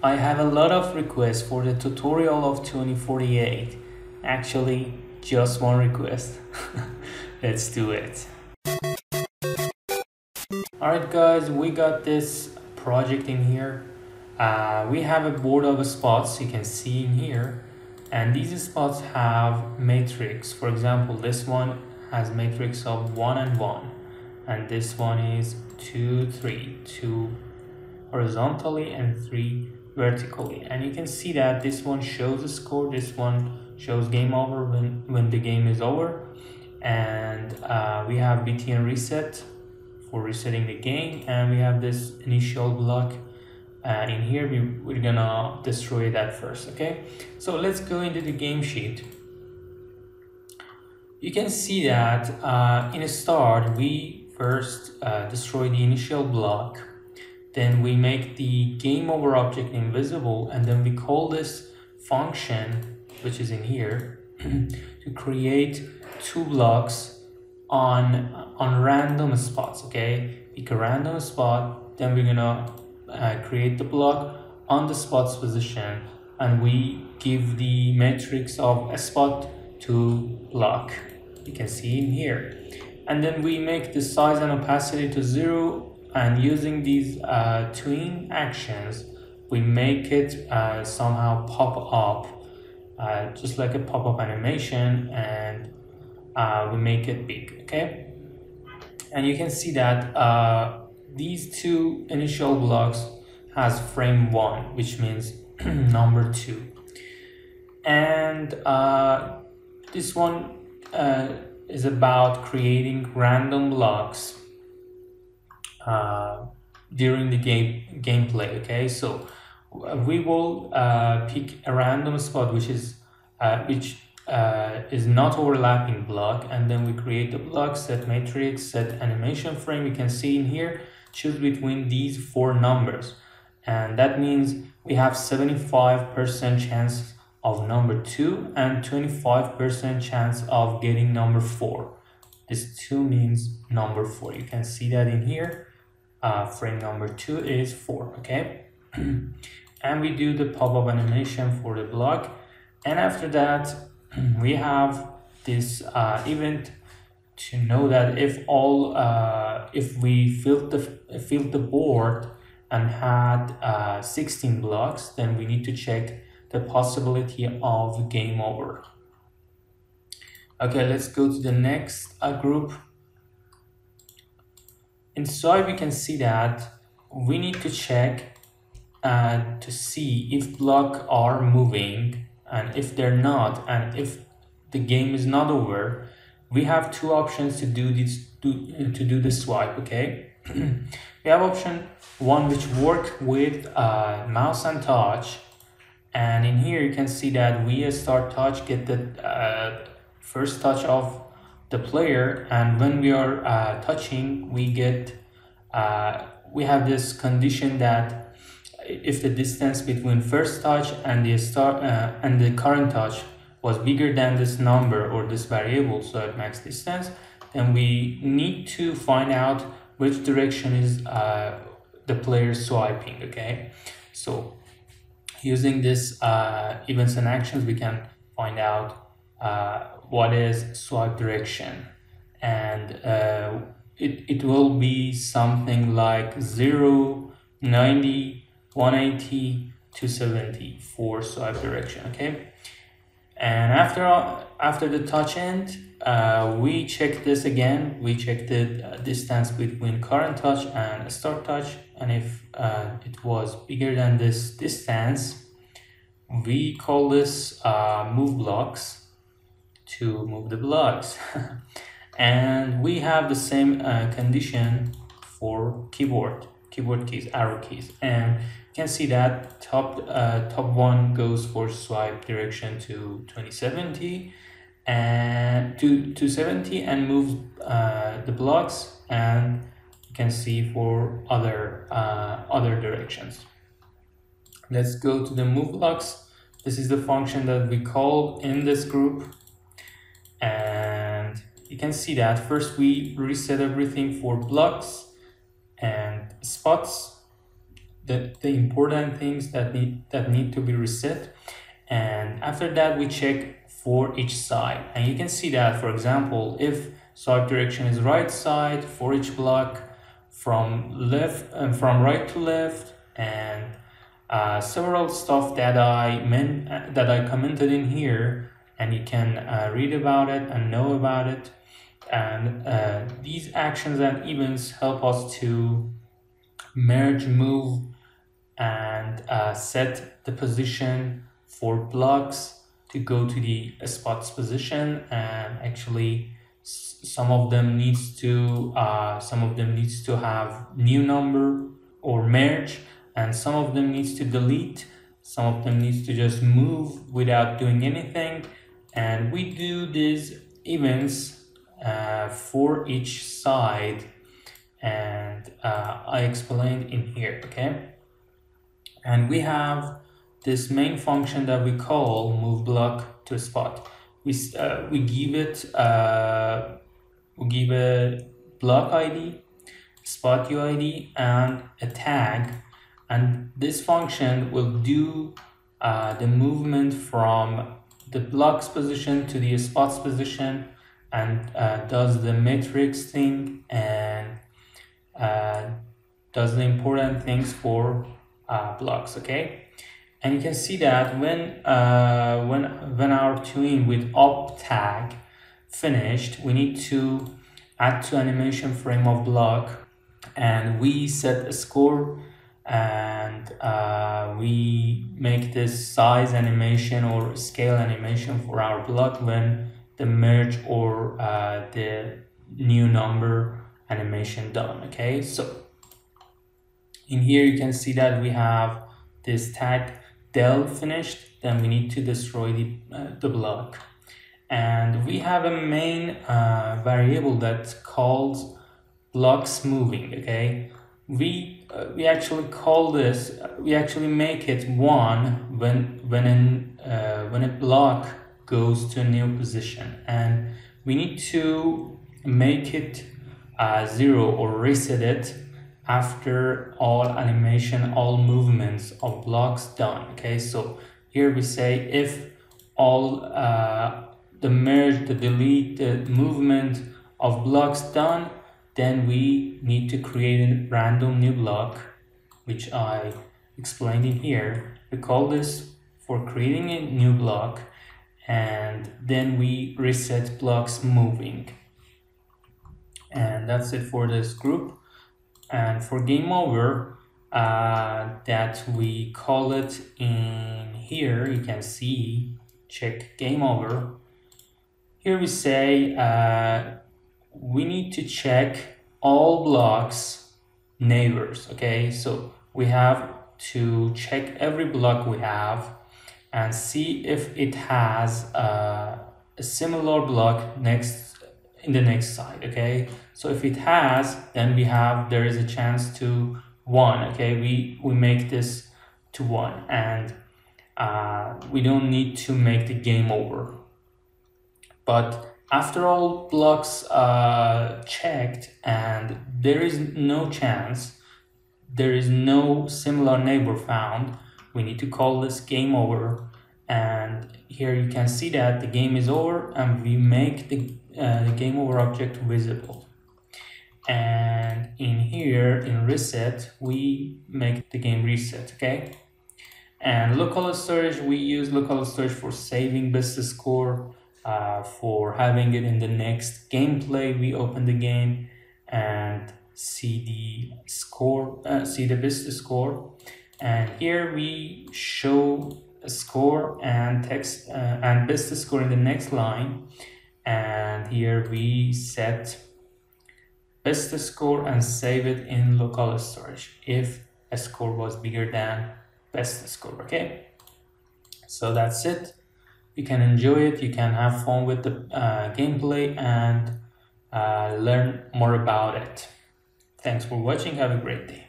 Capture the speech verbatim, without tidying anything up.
I have a lot of requests for the tutorial of twenty forty-eight. Actually, just one request. Let's do it. Alright guys, we got this project in here. Uh, we have a board of spots you can see in here, and these spots have matrix. For example, this one has matrix of one and one, and this one is two, three, two horizontally and three vertically. And you can see that this one shows the score, this one shows game over when, when the game is over, and uh, we have B T N reset for resetting the game, and we have this initial block. And uh, in here we, we're gonna destroy that first. Okay, so let's go into the game sheet. You can see that uh, in a start we first uh, destroy the initial block, then we make the game over object invisible, and then we call this function, which is in here, to create two blocks on on random spots. Okay, pick a random spot, then we're gonna Uh, create the block on the spot's position, and we give the matrix of a spot to block. You can see in here, and then we make the size and opacity to zero, and using these uh, tween actions we make it uh, somehow pop up, uh, just like a pop-up animation, and uh, we make it big. Okay, and you can see that uh, these two initial blocks has frame one, which means number two, and uh, this one uh, is about creating random blocks uh, during the game gameplay. Okay, so we will uh, pick a random spot which is uh, which uh, is not overlapping block, and then we create the block, set matrix, set animation frame. You can see in here, choose between these four numbers, and that means we have seventy-five percent chance of number two and twenty-five percent chance of getting number four. This two means number four. You can see that in here, uh, frame number two is four. Okay, and we do the pop-up animation for the block, and after that we have this uh, event to know that if all uh, if we filled the filled the board and had uh, sixteen blocks, then we need to check the possibility of game over. Okay, let's go to the next uh, group. Inside we can see that we need to check uh, to see if blocks are moving, and if they're not, and if the game is not over, we have two options to do this to, to do the swipe. Okay, we have option one, which work with uh, mouse and touch, and in here you can see that we start touch, get the uh, first touch of the player, and when we are uh, touching, we get uh, we have this condition that if the distance between first touch and the start uh, and the current touch was bigger than this number or this variable, so at max distance, then we need to find out which direction is uh, the player swiping. Okay, so using this uh, events and actions we can find out uh, what is swipe direction, and uh, it, it will be something like zero, ninety, one eighty, two seventy for swipe direction. Okay, and after after the touch end, uh, we check this again. We check the distance between current touch and start touch, and if uh, it was bigger than this distance, we call this uh, move blocks to move the blocks. And we have the same uh, condition for keyboard keyboard keys, arrow keys, and can see that top uh, top one goes for swipe direction to twenty seventy and to two seventy, and moves uh, the blocks, and you can see for other uh, other directions. Let's go to the move blocks. This is the function that we called in this group, and you can see that first we reset everything for blocks and spots. the, the important things that need that need to be reset. And after that, we check for each side, and you can see that, for example, if swipe direction is right side for each block, from left and from right to left, and uh, several stuff that I meant uh, that I commented in here, and you can uh, read about it and know about it. And uh, these actions and events help us to merge, move, and uh, set the position for blocks to go to the spots position. And actually some of them needs to uh, some of them needs to have new number or merge, and some of them needs to delete, some of them needs to just move without doing anything. And we do these events uh for each side, and uh, I explained in here. Okay, and we have this main function that we call move block to spot. We uh, we give it uh we give a block I D, spot U I D, and a tag, and this function will do uh, the movement from the block's position to the spot's position, and uh, does the matrix thing, and uh, does the important things for uh, blocks. Okay, and you can see that when uh, when when our tween with up tag finished, we need to add to animation frame of block, and we set a score, and uh, we make this size animation or scale animation for our block when the merge or uh, the new number animation done. Okay, so in here you can see that we have this tag del finished, then we need to destroy the, uh, the block, and we have a main uh, variable that's called blocks moving. Okay, we uh, we actually call this we actually make it one when when in uh, when a block goes to a new position, and we need to make it uh, zero or reset it after all animation, all movements of blocks done. Okay, so here we say if all uh, the merge, the delete, the movement of blocks done, then we need to create a random new block, which I explained in here. We call this for creating a new block, and then we reset blocks moving, and that's it for this group. And for game over, uh, that we call it in here, you can see check game over. Here we say uh, we need to check all blocks neighbors. Okay, so we have to check every block we have and see if it has uh, a similar block next in the next side. Okay, so if it has, then we have there is a chance to one. Okay, we we make this to one, and uh, we don't need to make the game over. But after all blocks uh, checked and there is no chance, there is no similar neighbor found, we need to call this game over. And here you can see that the game is over, and we make the uh, game over object visible, and in here in reset we make the game reset. Okay, and local storage, we use local storage for saving best score, uh, for having it in the next gameplay. We open the game and see the score, uh, see the best score. And here we show a score and text uh, and best score in the next line, and here we set best score and save it in local storage if a score was bigger than best score. Okay, so that's it. You can enjoy it, you can have fun with the uh, gameplay, and uh, learn more about it. Thanks for watching, have a great day.